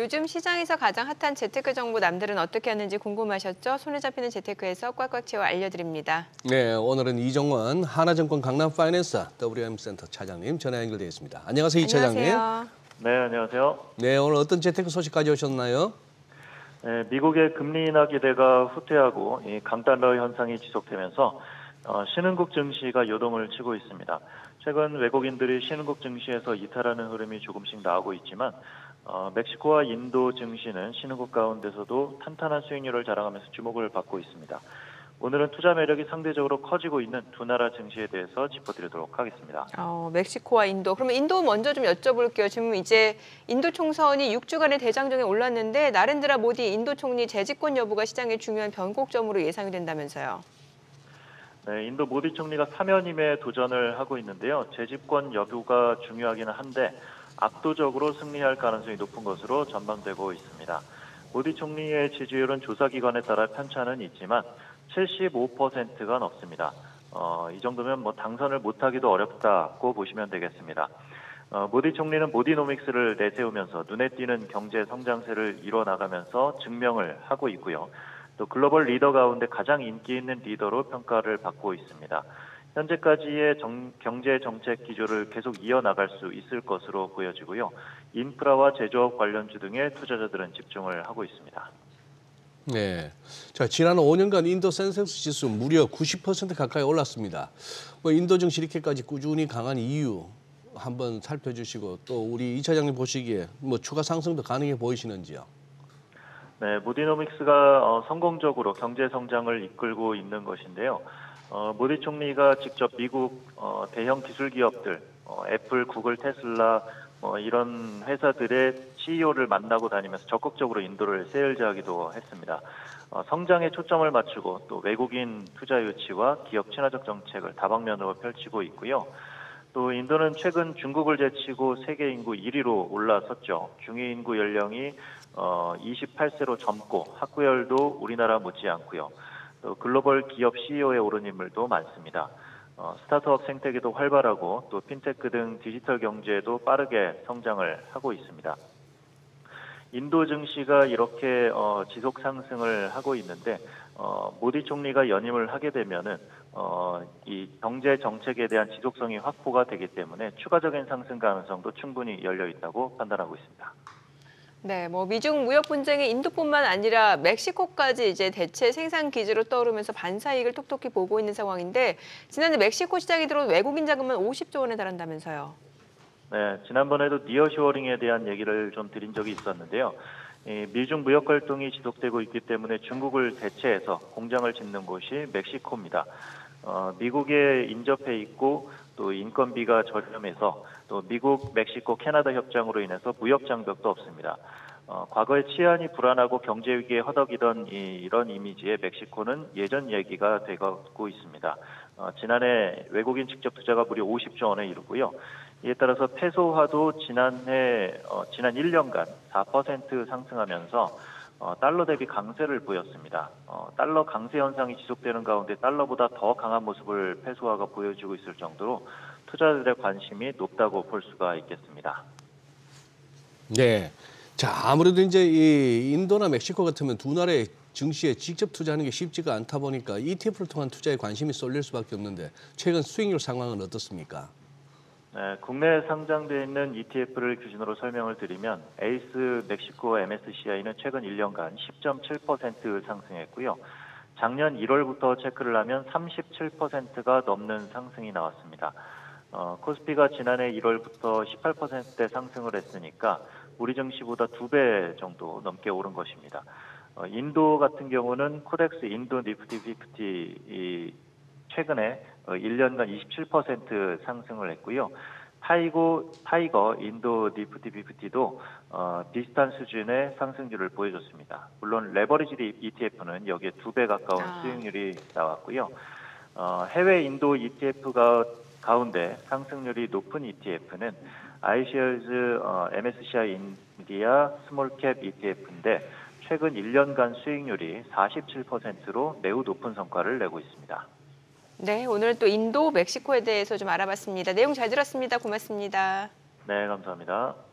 요즘 시장에서 가장 핫한 재테크 정보 남들은 어떻게 하는지 궁금하셨죠? 손에 잡히는 재테크에서 꽉꽉 채워 알려드립니다. 네, 오늘은 이종원 하나증권 강남파이낸스 WM센터 차장님 전화 연결되어 있습니다. 안녕하세요, 이 차장님. 안녕하세요. 네, 안녕하세요. 네, 오늘 어떤 재테크 소식 가져오셨나요? 네, 미국의 금리 인하 기대가 후퇴하고 이 강달러 현상이 지속되면서 신흥국 증시가 요동을 치고 있습니다. 최근 외국인들이 신흥국 증시에서 이탈하는 흐름이 조금씩 나오고 있지만 멕시코와 인도 증시는 신흥국 가운데서도 탄탄한 수익률을 자랑하면서 주목을 받고 있습니다. 오늘은 투자 매력이 상대적으로 커지고 있는 두 나라 증시에 대해서 짚어드리도록 하겠습니다. 멕시코와 인도. 그러면 인도 먼저 좀 여쭤볼게요. 지금 이제 인도 총선이 6주간의 대장정에 올랐는데 나렌드라 모디 인도 총리 재집권 여부가 시장의 중요한 변곡점으로 예상이 된다면서요. 네, 인도 모디 총리가 사면임에 도전을 하고 있는데요. 재집권 여부가 중요하기는 한데 압도적으로 승리할 가능성이 높은 것으로 전망되고 있습니다. 모디 총리의 지지율은 조사기관에 따라 편차는 있지만 75%가 넘습니다. 이 정도면 뭐 당선을 못하기도 어렵다고 보시면 되겠습니다. 모디 총리는 모디노믹스를 내세우면서 눈에 띄는 경제 성장세를 이뤄나가면서 증명을 하고 있고요. 또 글로벌 리더 가운데 가장 인기 있는 리더로 평가를 받고 있습니다. 현재까지의 경제 정책 기조를 계속 이어나갈 수 있을 것으로 보여지고요. 인프라와 제조업 관련주 등의 투자자들은 집중을 하고 있습니다. 네, 자 지난 5년간 인도 센세스 지수 무려 90% 가까이 올랐습니다. 뭐 인도 증시 이렇게까지 꾸준히 강한 이유 한번 살펴주시고 또 우리 이 차장님 보시기에 뭐 추가 상승도 가능해 보이시는지요? 네, 모디노믹스가 성공적으로 경제 성장을 이끌고 있는 것인데요. 모디 총리가 직접 미국 대형 기술 기업들, 애플, 구글, 테슬라 이런 회사들의 CEO를 만나고 다니면서 적극적으로 인도를 세일즈하기도 했습니다. 성장에 초점을 맞추고 또 외국인 투자 유치와 기업 친화적 정책을 다방면으로 펼치고 있고요. 또 인도는 최근 중국을 제치고 세계 인구 1위로 올라섰죠. 중위 인구 연령이 28세로 젊고 학구열도 우리나라 못지않고요. 또 글로벌 기업 CEO에 오른 인물도 많습니다. 스타트업 생태계도 활발하고 또 핀테크 등 디지털 경제에도 빠르게 성장을 하고 있습니다. 인도 증시가 이렇게 지속 상승을 하고 있는데 모디 총리가 연임을 하게 되면은 이 경제 정책에 대한 지속성이 확보가 되기 때문에 추가적인 상승 가능성도 충분히 열려 있다고 판단하고 있습니다. 네, 뭐 미중 무역 분쟁이 인도뿐만 아니라 멕시코까지 이제 대체 생산 기지로 떠오르면서 반사 이익을 톡톡히 보고 있는 상황인데 지난해 멕시코 시장에 들어온 외국인 자금은 50조 원에 달한다면서요. 네, 지난번에도 니어쇼어링에 대한 얘기를 좀 드린 적이 있었는데요. 이 미중 무역 갈등이 지속되고 있기 때문에 중국을 대체해서 공장을 짓는 곳이 멕시코입니다. 미국에 인접해 있고 또 인건비가 저렴해서 또 미국, 멕시코, 캐나다 협정으로 인해서 무역 장벽도 없습니다. 과거에 치안이 불안하고 경제 위기에 허덕이던 이런 이미지에 멕시코는 예전 얘기가 되고 있습니다. 지난해 외국인 직접 투자가 무려 50조 원에 이르고요. 이에 따라서 페소화도 지난 1년간 4% 상승하면서 달러 대비 강세를 보였습니다. 달러 강세 현상이 지속되는 가운데 달러보다 더 강한 모습을 페소화가 보여주고 있을 정도로 투자자들의 관심이 높다고 볼 수가 있겠습니다. 네, 자 아무래도 이제 이 인도나 멕시코 같으면 두 나라의 증시에 직접 투자하는 게 쉽지가 않다 보니까 ETF를 통한 투자에 관심이 쏠릴 수밖에 없는데 최근 수익률 상황은 어떻습니까? 네, 국내에 상장되어 있는 ETF를 기준으로 설명을 드리면 에이스 멕시코 MSCI는 최근 1년간 10.7% 상승했고요. 작년 1월부터 체크를 하면 37%가 넘는 상승이 나왔습니다. 코스피가 지난해 1월부터 18%대 상승을 했으니까 우리 증시보다 2배 정도 넘게 오른 것입니다. 인도 같은 경우는 코덱스 인도 니프티 50이 최근에 1년간 27% 상승을 했고요. 타이거 인도 니프티 50도 비슷한 수준의 상승률을 보여줬습니다. 물론 레버리지 ETF는 여기에 2배 가까운 수익률이 나왔고요. 해외 인도 ETF가 가운데 상승률이 높은 ETF는 iShares MSCI 인디아 스몰캡 ETF인데 최근 1년간 수익률이 47%로 매우 높은 성과를 내고 있습니다. 네, 오늘은 또 인도, 멕시코에 대해서 좀 알아봤습니다. 내용 잘 들었습니다. 고맙습니다. 네, 감사합니다.